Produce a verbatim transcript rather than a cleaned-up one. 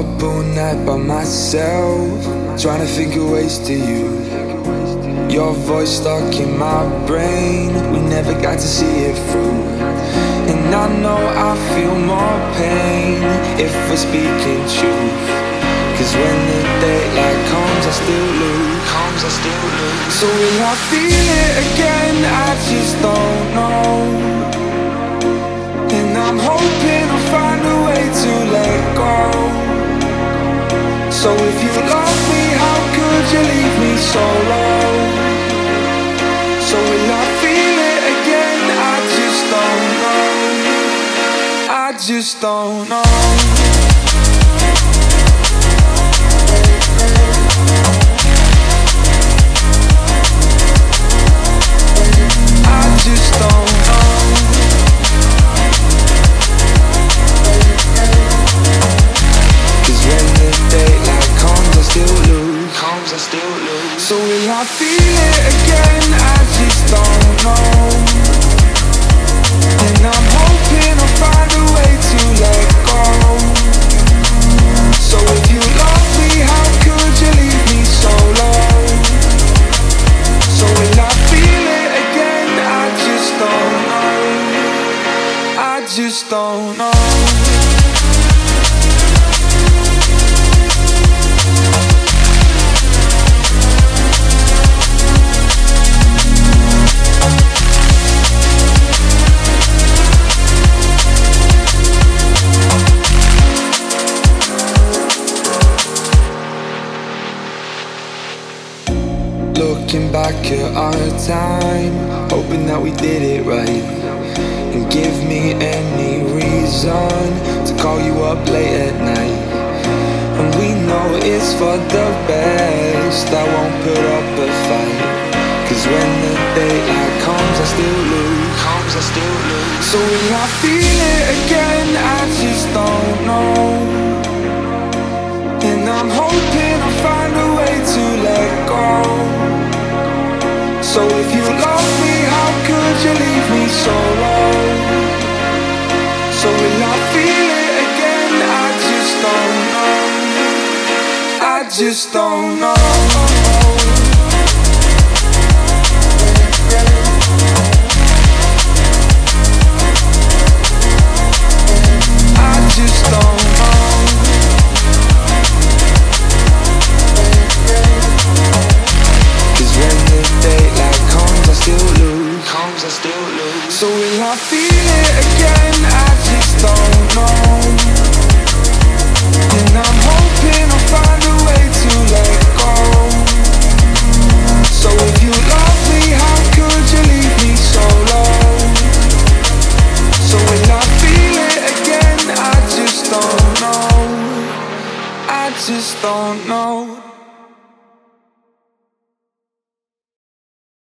up all night by myself, trying to figure ways to you. Your voice stuck in my brain, we never got to see it through. And I know I feel more pain if we're speaking truth, 'cause when the daylight comes I still lose, comes, I still lose. So will I feel it again? I just don't know. And I'm hoping I'll find a way to let go. So if you love me, how could you leave me so low? So will I feel it again? I just don't know. I just don't know. So will I feel it again? I just don't know. And I'm hoping I'll find a way to let go. So if you love me, how could you leave me so low? So will I feel it again? I just don't know. I just don't know. Looking back at our time, hoping that we did it right, and give me any reason to call you up late at night. And we know it's for the best, I won't put up a fight, 'cause when the daylight comes I still lose, comes, I still lose. So will I feel it again? I just don't know. And I'm hoping I'll find a way to let go. So if you love me, how could you leave me so low? So will I feel it again? I just don't know. I just don't know. I just don't know. So will I feel it again? I just don't know. And I'm hoping I'll find a way to let go. So if you love me, how could you leave me so low? So will I feel it again? I just don't know. I just don't know.